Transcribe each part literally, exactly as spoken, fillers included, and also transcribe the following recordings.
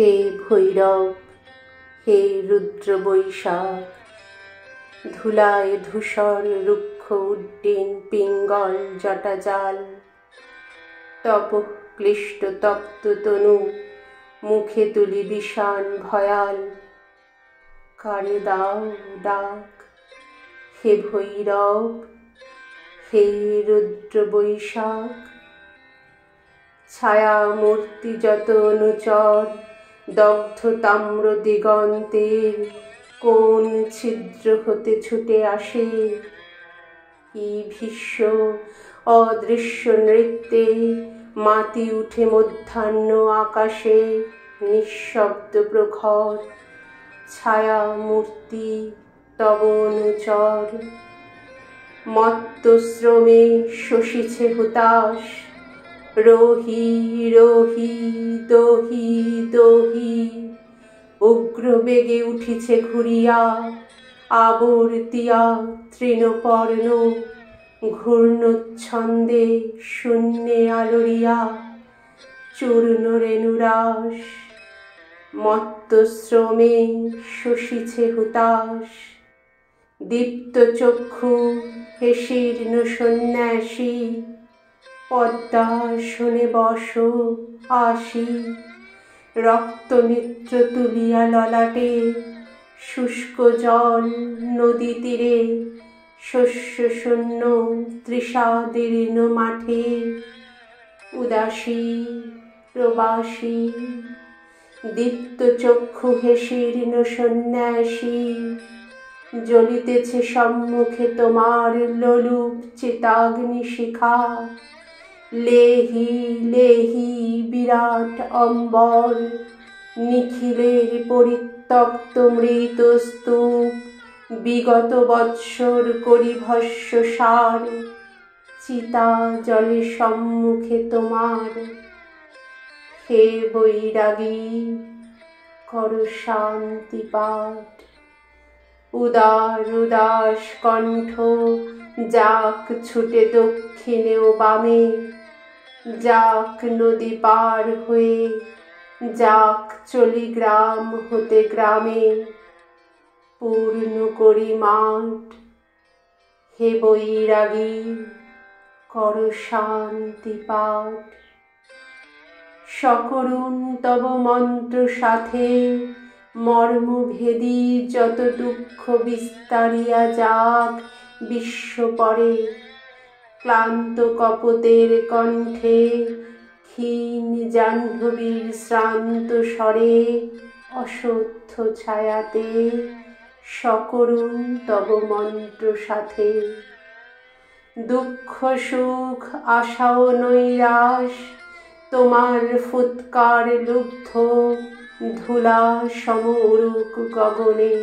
হে ভৈরব, হে রুদ্র বৈশাখ, ধুলায় ধূসর রুক্ষ উড্ডীন পিঙ্গল জটাজাল, তপ ক্লিষ্ট তপ্ত তনু মুখে তুলি বিষাণ ভয়াল, কারে দাও ডাক হে ভৈরব, হে রুদ্র বৈশাখ। ছায়া মূর্তি যত অনুচর দগ্ধ তাম্র দিগন্তের কোন ছিদ্র হতে ছুটে আসে, কি ভীষ্ম অদৃশ্য নৃত্যে মাতি উঠে মধ্যাহ্ন আকাশে নিঃশব্দ প্রখর। ছায়া মূর্তি তব অনুচর মত্ত শ্রমে শোষিছে হুতাশ, রোহি রোহি দোহি দোহি উগ্র বেগে উঠিছে ঘুরিয়া আবর্তিয়া তৃণপর্ণ, ঘূর্ণচ্ছন্দে শূন্যে আলোড়িয়া চূর্ণ রেণুরাস। মত্ত শ্রমে শোষিছে হুতাশ দীপ্ত চক্ষু হেশীর্ণ সন্ন্যাসী, পদ্মা শোনে বস আসি রক্ত নেত্র তুলিয়া ললাটে, শুষ্ক জল নদী তীরে শস্য শূন্য তৃষাদীর্ণ মাঠে, উদাসী প্রবাসী দীপ্ত চক্ষু হেশীর্ণ সন্ন্যাসী, জ্বলিতেছে সম্মুখে তোমার লোলুপ চিতাগ্নি শিখা, লেহি লেহি বিরাট অম্বর নিখিলের পরিত্যক্ত মৃত স্তূপ, বিগত বৎসর করি ভস্য সার চিতা জলে সম্মুখে তোমার। হে বৈরাগী কর শান্তি পাঠ, উদার উদাস কণ্ঠ যাক ছুটে দক্ষিণে ও বামে, যাক নদী পার হয়ে যাক চলি গ্রাম হতে গ্রামে, পূর্ণ করি মাঠ। হে বৈরাগী কর শান্তি পাঠ। সকরুণ তব মন্ত্র সাথে মর্মভেদী যত দুঃখ বিস্তারিয়া যাক বিশ্ব পরে, ক্লান্ত কপতের কণ্ঠে ক্ষীণ জাহ্নবীর শ্রান্ত স্বরে অসহ্য ছায়াতে সকরুণ তব মন্ত্র সাথে, দুঃখ সুখ আশা ও নৈরাশ তোমার ফুৎকার লুব্ধ ধুলা সম উরুক গগনে,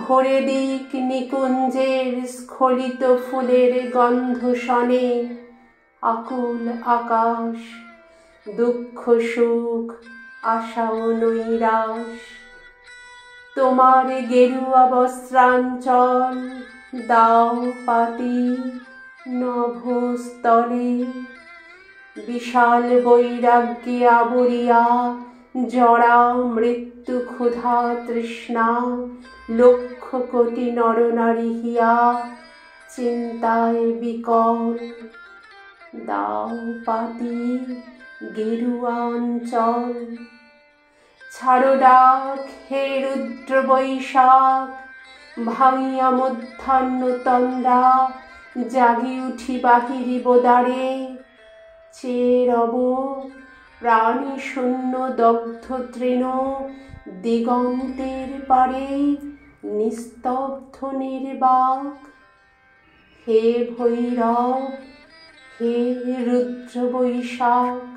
ভরে দিক নিকুঞ্জের স্খলিত ফুলের গন্ধ শনে, আকুল আকাশ দুঃখ সুখ আশা ও নৈরাশ তোমার গেরুয়া বস্ত্রাঞ্চল দাও পাতি নভোস্তলে, বিশাল বৈরাগ্যে আবরিয়া জরা মৃত্যু ক্ষুধা তৃষ্ণা লক্ষ কোটি নরনারী হিয়া চিন্তায় বিকল, দাও পাতি গেরুয়াঞ্চল। ছাড়ো ডাক হে রুদ্র বৈশাখ, ভাঙিয়া মধ্যাহ্ন তন্দ্রা জাগি উঠি বাহিরি বোদারে, চেয়ে রব প্রাণী শূন্য দগ্ধ তৃণ দিগন্তের পারে নিস্তব্ধ নির্বাক। হে ভৈরব হে রুদ্র বৈশাখ।